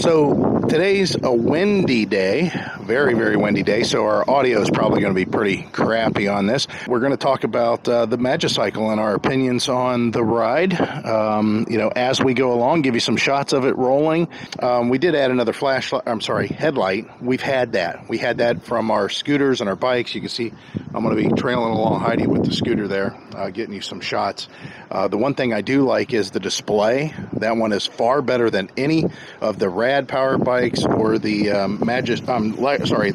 So today's a windy day, very, very windy day, so our audio is probably going to be pretty crappy on this. We're going to talk about the Magicycle and our opinions on the ride, as we go along, give you some shots of it rolling. We did add another headlight. We've had that. We had that from our scooters and our bikes. You can see I'm going to be trailing along Heidi with the scooter there, getting you some shots. The one thing I do like is the display. That one is far better than any of the Rad Power Bikes or the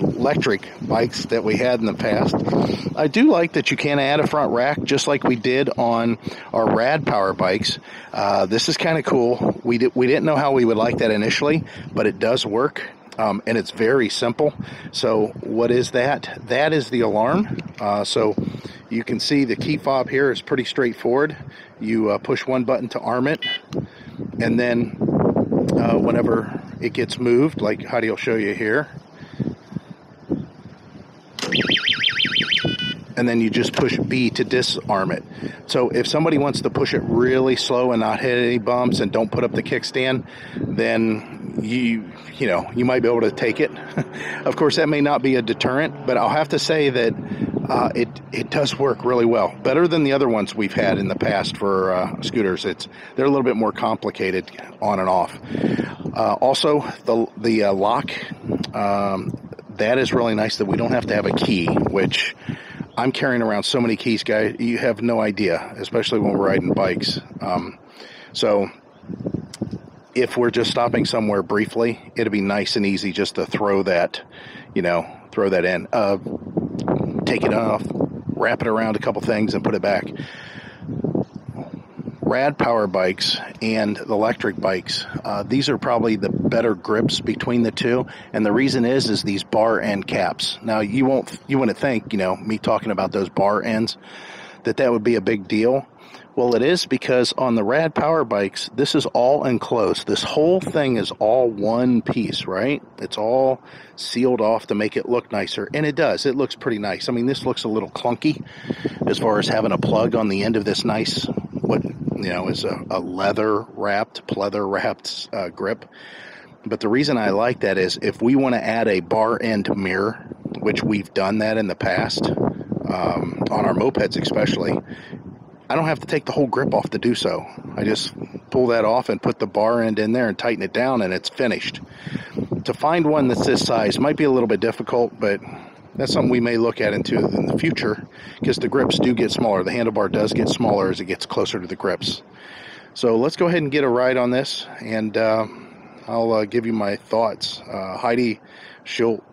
electric bikes that we had in the past. I do like that you can add a front rack just like we did on our Rad Power Bikes. This is kind of cool. We didn't know how we would like that initially, but it does work. And it's very simple. So what is that? That is the alarm. So you can see the key fob here is pretty straightforward. You push one button to arm it, and then whenever it gets moved, like Heidi will show you here, and then you just push B to disarm it. So if somebody wants to push it really slow and not hit any bumps and don't put up the kickstand, then you might be able to take it. Of course, that may not be a deterrent, but I'll have to say that it does work really well, better than the other ones we've had in the past for scooters. They're a little bit more complicated on and off. Also, the lock, that is really nice that we don't have to have a key, which I'm carrying around so many keys, guys, you have no idea, especially when we're riding bikes. So if we're just stopping somewhere briefly, it'd be nice and easy just to throw that in, take it off, wrap it around a couple things, and put it back. Rad Power Bikes and electric bikes, these are probably the better grips between the two, and the reason is these bar end caps. Now you wouldn't think, me talking about those bar ends, that would be a big deal. Well, it is, because on the Rad Power Bikes, this is all enclosed. This whole thing is all one piece, right? It's all sealed off to make it look nicer, and it does. It looks pretty nice. I mean, this looks a little clunky as far as having a plug on the end of this nice, is a pleather-wrapped grip. But the reason I like that is if we want to add a bar-end mirror, which we've done that in the past, on our mopeds especially, I don't have to take the whole grip off to do so. I just pull that off and put the bar end in there and tighten it down, and it's finished. To find one that's this size might be a little bit difficult, but that's something we may look at into in the future, because the grips do get smaller. The handlebar does get smaller as it gets closer to the grips. So let's go ahead and get a ride on this, and I'll give you my thoughts. Heidi, she'll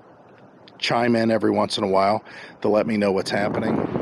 chime in every once in a while to let me know what's happening.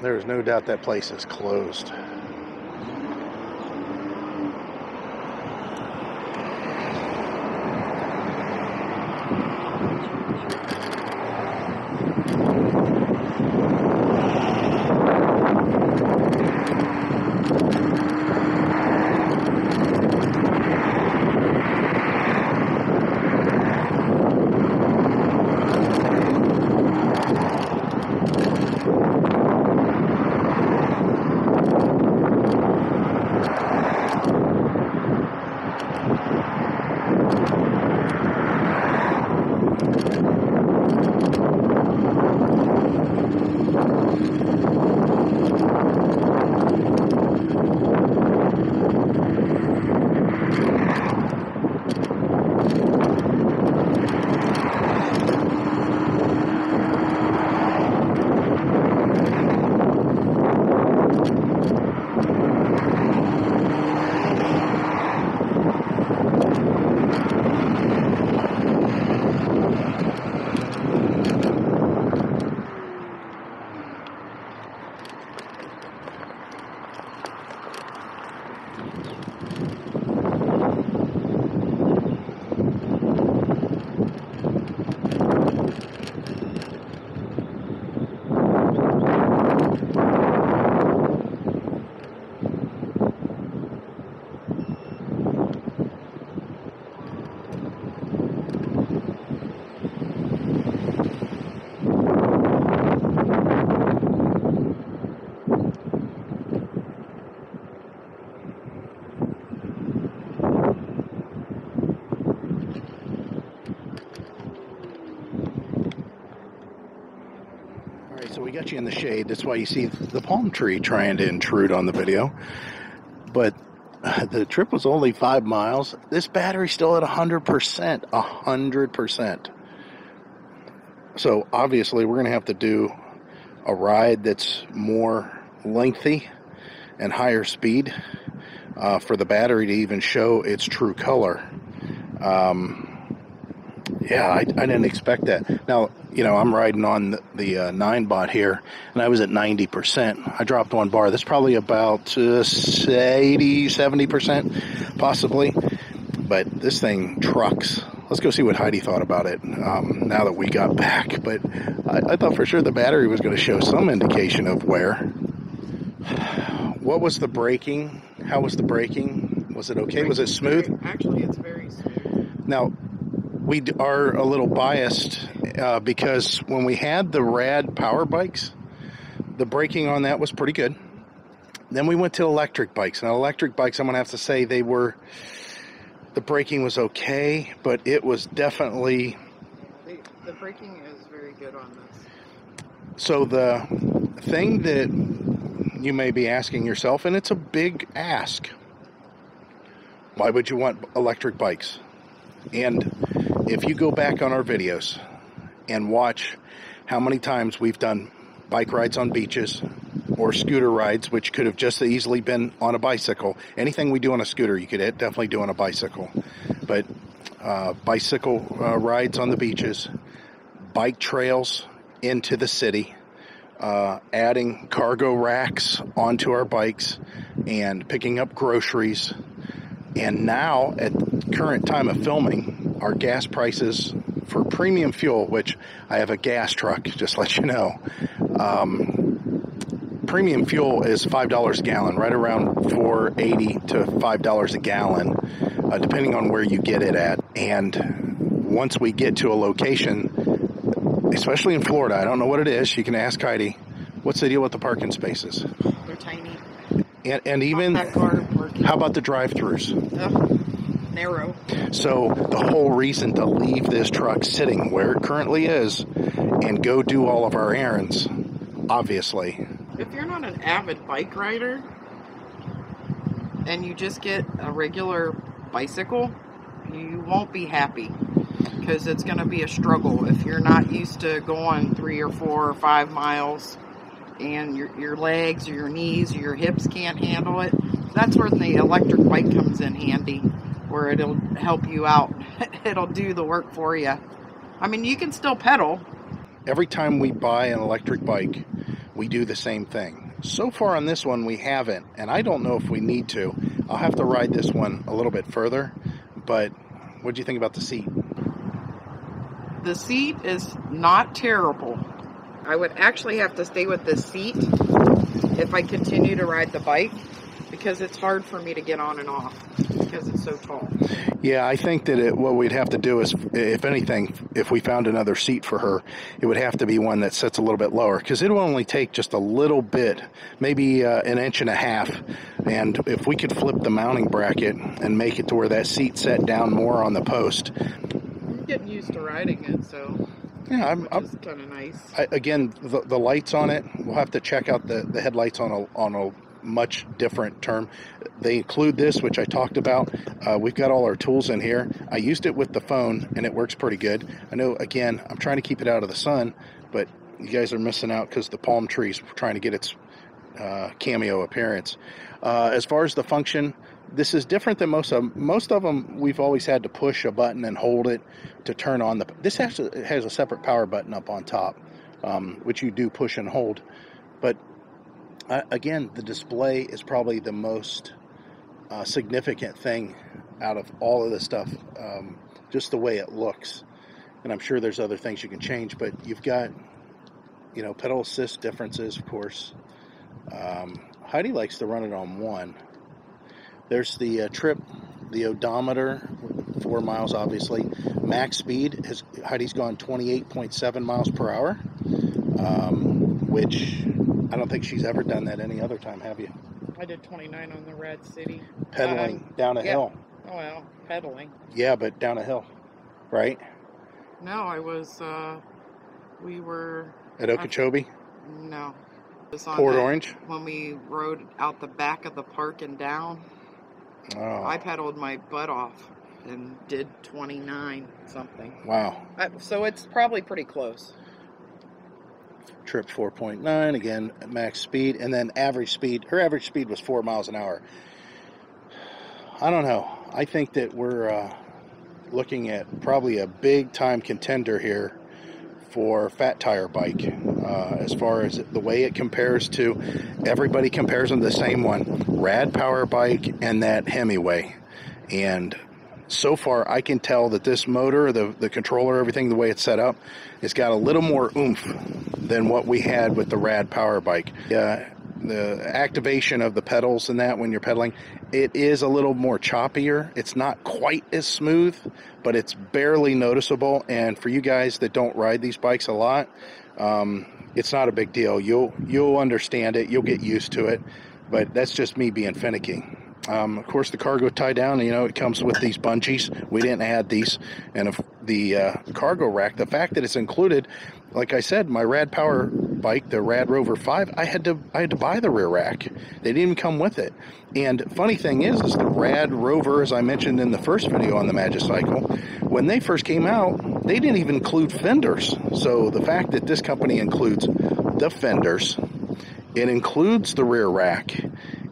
There is no doubt that place is closed. Got you in the shade. That's why you see the palm tree trying to intrude on the video. But the trip was only 5 miles. This battery's still at 100%. 100%. So obviously we're going to have to do a ride that's more lengthy and higher speed for the battery to even show its true color. Yeah, I didn't expect that. Now, you know, I'm riding on the Ninebot here, and I was at 90%. I dropped one bar. That's probably about 70%, possibly. But this thing trucks. Let's go see what Heidi thought about it now that we got back. But I thought for sure the battery was going to show some indication of wear. What was the braking? How was the braking? Was it okay? Was it smooth? Actually, it's very smooth. Now, we are a little biased because when we had the Rad Power Bikes, the braking on that was pretty good. Then we went to electric bikes. Now, electric bikes, I'm going to have to say the braking was okay, but it was definitely... The braking is very good on this. So the thing that you may be asking yourself, and it's a big ask, why would you want electric bikes? And if you go back on our videos and watch how many times we've done bike rides on beaches or scooter rides, which could have just easily been on a bicycle. Anything we do on a scooter, you could definitely do on a bicycle. But bicycle rides on the beaches, bike trails into the city, adding cargo racks onto our bikes, and picking up groceries. And now, at the current time of filming, our gas prices for premium fuel, which I have a gas truck, just to let you know, premium fuel is $5 a gallon, right around $4.80 to $5 a gallon, depending on where you get it at. And once we get to a location, especially in Florida, I don't know what it is, you can ask Heidi, what's the deal with the parking spaces? They're tiny. And even, how about the drive-thrus? Narrow. So the whole reason to leave this truck sitting where it currently is and go do all of our errands, obviously. If you're not an avid bike rider and you just get a regular bicycle, you won't be happy because it's going to be a struggle if you're not used to going 3 or 4 or 5 miles. And your legs or your knees or your hips can't handle it. That's where the electric bike comes in handy, where it'll help you out. It'll do the work for you. I mean, you can still pedal. Every time we buy an electric bike, we do the same thing. So far on this one, we haven't, and I don't know if we need to. I'll have to ride this one a little bit further, but what do you think about the seat? The seat is not terrible. I would actually have to stay with this seat if I continue to ride the bike, because it's hard for me to get on and off because it's so tall. Yeah, I think that what we'd have to do is, if anything, if we found another seat for her, it would have to be one that sits a little bit lower, because it will only take just a little bit, maybe an inch and a half. And if we could flip the mounting bracket and make it to where that seat sat down more on the post. I'm getting used to riding it, so... Yeah, it's kind of nice. Again, the lights on it, we'll have to check out the headlights on a much different term. They include this, which I talked about. We've got all our tools in here. I used it with the phone, and it works pretty good. I know, again, I'm trying to keep it out of the sun, but you guys are missing out because the palm trees were trying to get its cameo appearance. As far as the function, this is different than most of them. We've always had to push a button and hold it to turn on the... This actually has a separate power button up on top, which you do push and hold. But again, the display is probably the most significant thing out of all of this stuff, just the way it looks. And I'm sure there's other things you can change, but you've got, you know, pedal assist differences, of course. Heidi likes to run it on one. There's the trip, the odometer, 4 miles, obviously. Max speed, Heidi's gone 28.7 miles per hour, which... I don't think she's ever done that any other time, have you? I did 29 on the Rad City. Pedaling down a hill. Oh, well, pedaling. Yeah, but down a hill, right? No, I was, we were... At Okeechobee? No. It was on Port Orange? When we rode out the back of the park and down. Oh. I pedaled my butt off and did 29 something. Wow. So it's probably pretty close. Trip 4.9, again, max speed, and then average speed. Her average speed was 4 miles an hour. I don't know. I think that we're looking at probably a big-time contender here for Fat Tire Bike, as far as the way it compares to... Everybody compares them to the same one, Rad Power Bike and that Himiway. And so far, I can tell that this motor, the controller, everything, the way it's set up, it's got a little more oomph than what we had with the Rad Power Bike. The activation of the pedals and that when you're pedaling, it is a little more choppier. It's not quite as smooth, but it's barely noticeable. And for you guys that don't ride these bikes a lot, it's not a big deal. You'll understand it. You'll get used to it. But that's just me being finicky. Of course, the cargo tie down, you know, it comes with these bungees. We didn't add these. And if the cargo rack, the fact that it's included, like I said, my Rad Power Bike, the Rad Rover 5, I had to buy the rear rack. They didn't even come with it. And funny thing is the Rad Rover, as I mentioned in the first video on the Magicycle, when they first came out, they didn't even include fenders. So the fact that this company includes the fenders, it includes the rear rack.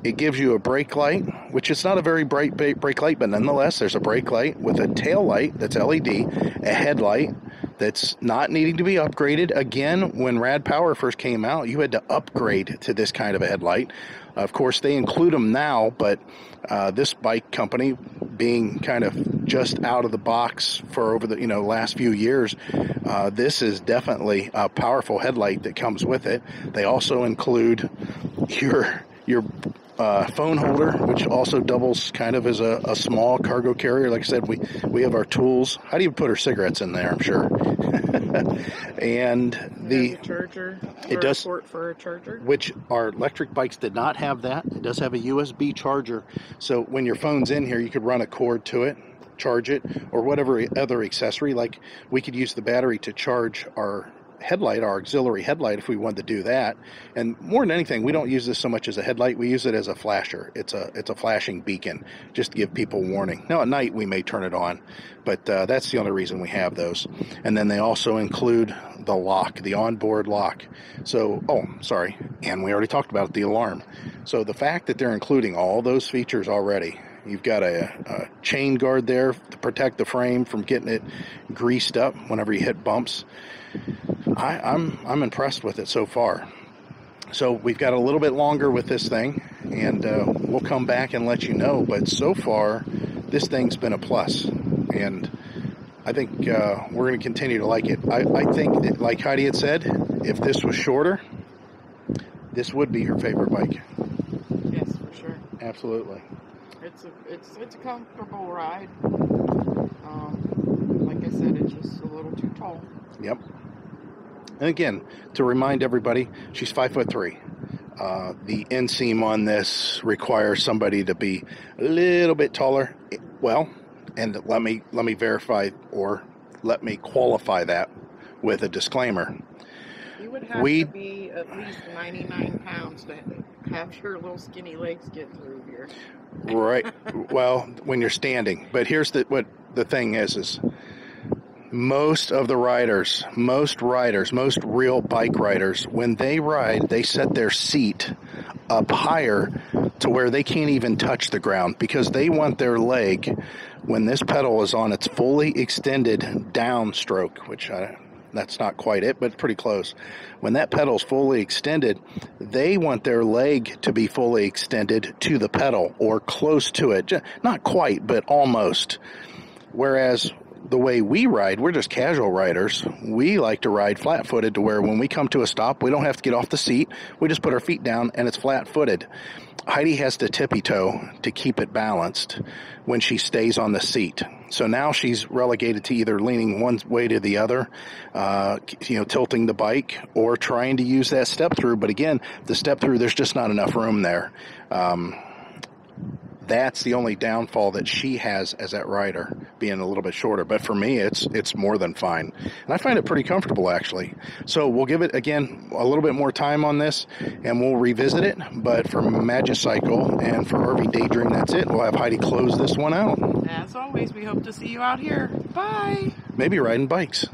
It gives you a brake light, which is not a very bright brake light, but nonetheless, there's a brake light with a tail light that's LED, a headlight that's not needing to be upgraded. Again, when Rad Power first came out, you had to upgrade to this kind of a headlight. Of course, they include them now, but this bike company, being kind of just out of the box for over the last few years, this is definitely a powerful headlight that comes with it. They also include your phone holder, which also doubles kind of as a small cargo carrier. Like I said, we have our tools. How do you put her cigarettes in there? I'm sure. And the charger. It does support for a charger, which our electric bikes did not have that. It does have a USB charger, so when your phone's in here, you could run a cord to it, charge it, or whatever other accessory. Like we could use the battery to charge our headlight, our auxiliary headlight, if we wanted to do that. And more than anything, we don't use this so much as a headlight. We use it as a flasher. It's a flashing beacon, just to give people warning. Now at night we may turn it on, but that's the only reason we have those. And then they also include the lock, the onboard lock. So, oh, sorry, and we already talked about it, the alarm. So the fact that they're including all those features already. You've got a chain guard there to protect the frame from getting it greased up whenever you hit bumps. I'm impressed with it so far. So we've got a little bit longer with this thing, and we'll come back and let you know. But so far, this thing's been a plus, and I think we're going to continue to like it. I think that, like Heidi had said, if this was shorter, this would be her favorite bike. Yes, for sure. Absolutely. It's a comfortable ride. Like I said, it's just a little too tall. Yep. And again, to remind everybody, she's 5'3". The inseam on this requires somebody to be a little bit taller. Well, and let me verify, or let me qualify that with a disclaimer. You would have to be at least 99 pounds to have your little skinny legs get through here. Right. Well, when you're standing. But here's what the thing is most of the riders, most real bike riders, when they ride, they set their seat up higher to where they can't even touch the ground, because they want their leg, when this pedal is on its fully extended downstroke, which that's not quite it, but pretty close. When that pedal's fully extended, they want their leg to be fully extended to the pedal or close to it. Not quite, but almost. Whereas the way we ride, we're just casual riders. We like to ride flat-footed, to where when we come to a stop, we don't have to get off the seat. We just put our feet down, and it's flat-footed. Heidi has to tippy-toe to keep it balanced when she stays on the seat. So now she's relegated to either leaning one way to the other, tilting the bike, or trying to use that step-through. But again, the step-through, there's just not enough room there. That's the only downfall that she has as that rider, being a little bit shorter. But for me, it's more than fine. And I find it pretty comfortable, actually. So we'll give it, again, a little bit more time on this, and we'll revisit it. But for Magicycle and for RV Daydream, that's it. We'll have Heidi close this one out. As always, we hope to see you out here. Bye! Maybe riding bikes.